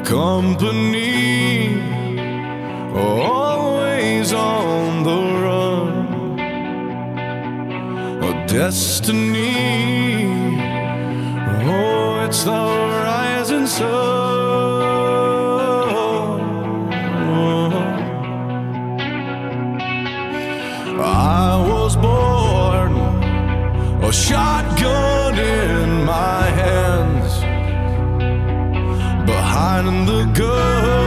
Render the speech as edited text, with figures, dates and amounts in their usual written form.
our company, always on the run. Our destiny, oh, it's the rising sun. I was born a shotgun in my hands, behind the gun.